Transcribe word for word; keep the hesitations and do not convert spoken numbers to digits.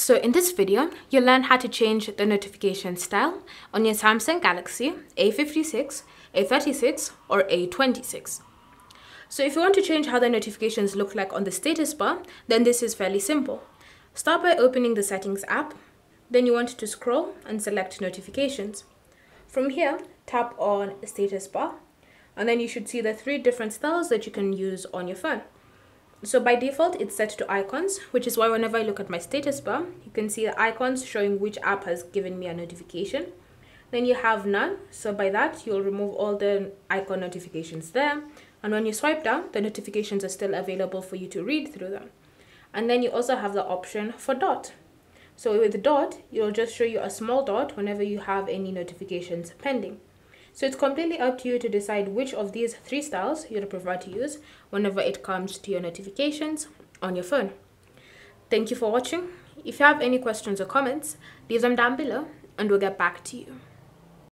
So in this video, you'll learn how to change the notification style on your Samsung Galaxy A fifty-six, A thirty-six or A twenty-six. So if you want to change how the notifications look like on the status bar, then this is fairly simple. Start by opening the Settings app, then you want to scroll and select Notifications. From here, tap on Status Bar, and then you should see the three different styles that you can use on your phone. So by default, it's set to icons, which is why whenever I look at my status bar, you can see the icons showing which app has given me a notification. Then you have none, so by that, you'll remove all the icon notifications there. And when you swipe down, the notifications are still available for you to read through them. And then you also have the option for dot. So with dot, it'll just show you a small dot whenever you have any notifications pending. So it's completely up to you to decide which of these three styles you'd prefer to use whenever it comes to your notifications on your phone. Thank you for watching. If you have any questions or comments, leave them down below and we'll get back to you.